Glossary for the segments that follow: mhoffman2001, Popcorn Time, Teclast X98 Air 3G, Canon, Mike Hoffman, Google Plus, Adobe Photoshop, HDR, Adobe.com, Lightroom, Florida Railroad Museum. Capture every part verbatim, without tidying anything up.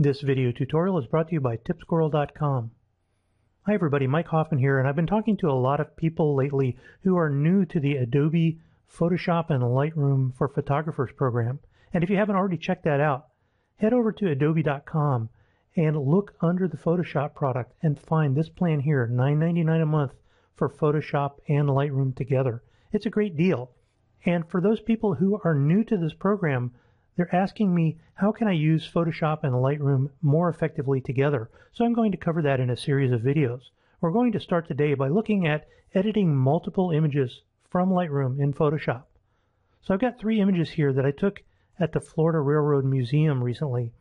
This video tutorial is brought to you by tip squirrel dot com. Hi everybody, Mike Hoffman here, and I've been talking to a lot of people lately who are new to the Adobe Photoshop and Lightroom for Photographers program. And if you haven't already checked that out, head over to Adobe dot com and look under the Photoshop product and find this plan here, nine ninety-nine a month for Photoshop and Lightroom together. It's a great deal. And for those people who are new to this program, they're asking me, how can I use Photoshop and Lightroom more effectively together? So I'm going to cover that in a series of videos. We're going to start today by looking at editing multiple images from Lightroom in Photoshop. So I've got three images here that I took at the Florida Railroad Museum recently.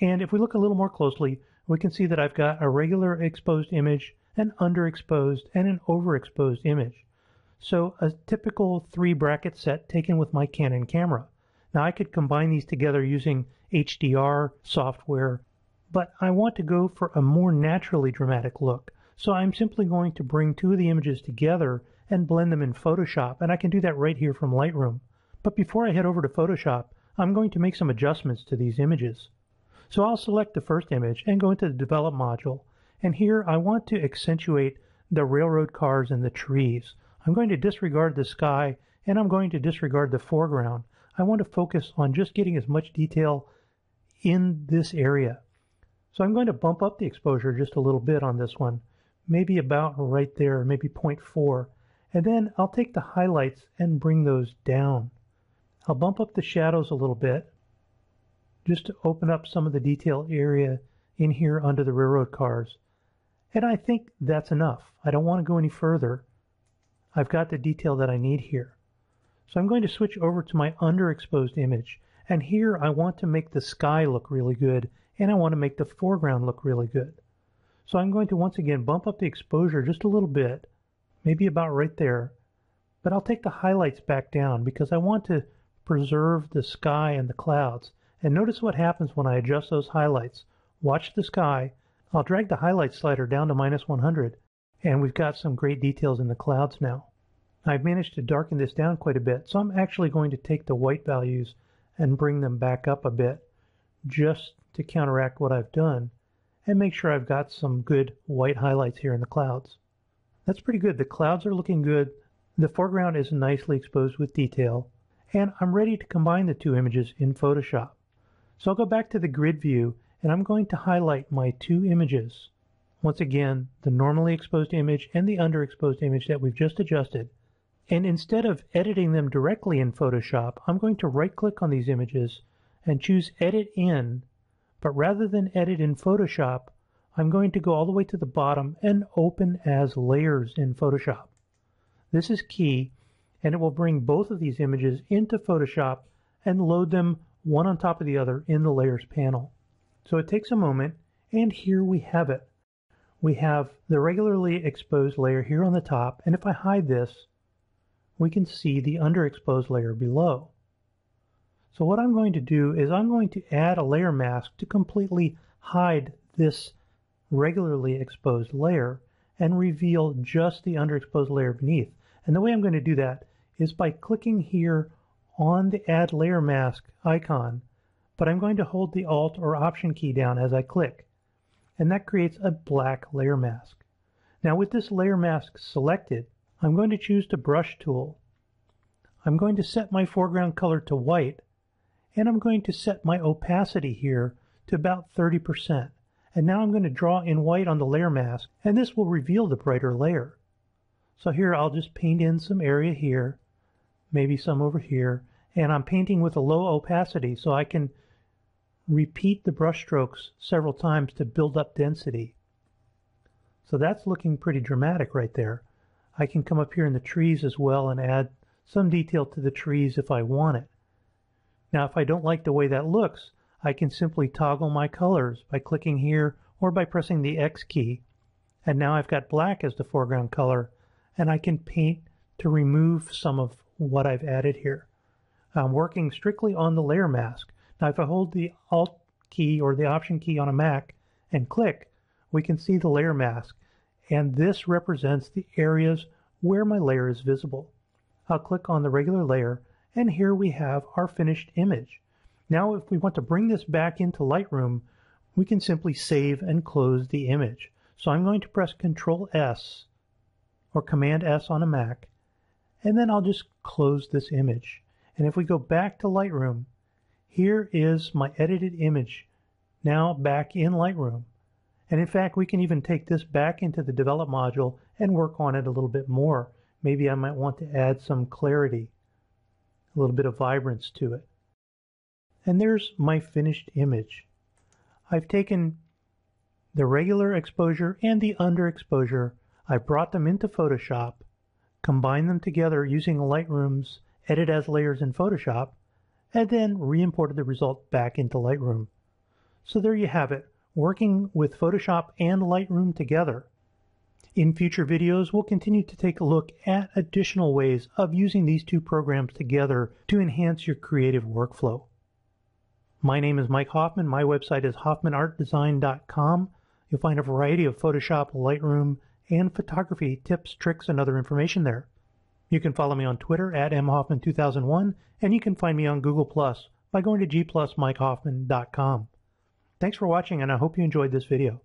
And if we look a little more closely, we can see that I've got a regular exposed image, an underexposed, and an overexposed image. So a typical three bracket set taken with my Canon camera. Now I could combine these together using H D R software, but I want to go for a more naturally dramatic look. So I'm simply going to bring two of the images together and blend them in Photoshop, and I can do that right here from Lightroom. But before I head over to Photoshop, I'm going to make some adjustments to these images. So I'll select the first image and go into the Develop module. And here I want to accentuate the railroad cars and the trees. I'm going to disregard the sky, and I'm going to disregard the foreground. I want to focus on just getting as much detail in this area. So I'm going to bump up the exposure just a little bit on this one, maybe about right there, maybe zero point four. And then I'll take the highlights and bring those down. I'll bump up the shadows a little bit just to open up some of the detail area in here under the railroad cars. And I think that's enough. I don't want to go any further. I've got the detail that I need here. So I'm going to switch over to my underexposed image, and here I want to make the sky look really good, and I want to make the foreground look really good. So I'm going to once again bump up the exposure just a little bit, maybe about right there, but I'll take the highlights back down because I want to preserve the sky and the clouds. And notice what happens when I adjust those highlights. Watch the sky. I'll drag the highlight slider down to minus one hundred, and we've got some great details in the clouds now. I've managed to darken this down quite a bit, so I'm actually going to take the white values and bring them back up a bit just to counteract what I've done and make sure I've got some good white highlights here in the clouds. That's pretty good. The clouds are looking good. The foreground is nicely exposed with detail, and I'm ready to combine the two images in Photoshop. So I'll go back to the grid view, and I'm going to highlight my two images. Once again, the normally exposed image and the underexposed image that we've just adjusted. And instead of editing them directly in Photoshop, I'm going to right-click on these images and choose Edit In. But rather than Edit in Photoshop, I'm going to go all the way to the bottom and Open as Layers in Photoshop. This is key, and it will bring both of these images into Photoshop and load them one on top of the other in the Layers panel. So it takes a moment, and here we have it. We have the regularly exposed layer here on the top, and if I hide this, we can see the underexposed layer below. So what I'm going to do is I'm going to add a layer mask to completely hide this regularly exposed layer and reveal just the underexposed layer beneath. And the way I'm going to do that is by clicking here on the Add Layer Mask icon, but I'm going to hold the Alt or Option key down as I click, and that creates a black layer mask. Now with this layer mask selected, I'm going to choose the brush tool. I'm going to set my foreground color to white, and I'm going to set my opacity here to about thirty percent. And now I'm going to draw in white on the layer mask, and this will reveal the brighter layer. So here I'll just paint in some area here, maybe some over here, and I'm painting with a low opacity so I can repeat the brush strokes several times to build up density. So that's looking pretty dramatic right there. I can come up here in the trees as well and add some detail to the trees if I want it. Now if I don't like the way that looks, I can simply toggle my colors by clicking here or by pressing the X key. And now I've got black as the foreground color, and I can paint to remove some of what I've added here. I'm working strictly on the layer mask. Now if I hold the Alt key or the Option key on a Mac and click, we can see the layer mask. And this represents the areas where my layer is visible. I'll click on the regular layer, and here we have our finished image. Now if we want to bring this back into Lightroom, we can simply save and close the image. So I'm going to press control S or command S on a Mac, and then I'll just close this image. And if we go back to Lightroom, here is my edited image now back in Lightroom. And in fact, we can even take this back into the develop module and work on it a little bit more. Maybe I might want to add some clarity, a little bit of vibrance to it. And there's my finished image. I've taken the regular exposure and the underexposure. I brought them into Photoshop, combined them together using Lightroom's Edit as Layers in Photoshop, and then re-imported the result back into Lightroom. So there you have it, working with Photoshop and Lightroom together. In future videos, we'll continue to take a look at additional ways of using these two programs together to enhance your creative workflow. My name is Mike Hoffman. My website is hoffman art design dot com. You'll find a variety of Photoshop, Lightroom, and photography tips, tricks, and other information there. You can follow me on Twitter at m hoffman two thousand one, and you can find me on Google Plus by going to g plus mike hoffman dot com. Thanks for watching, and I hope you enjoyed this video.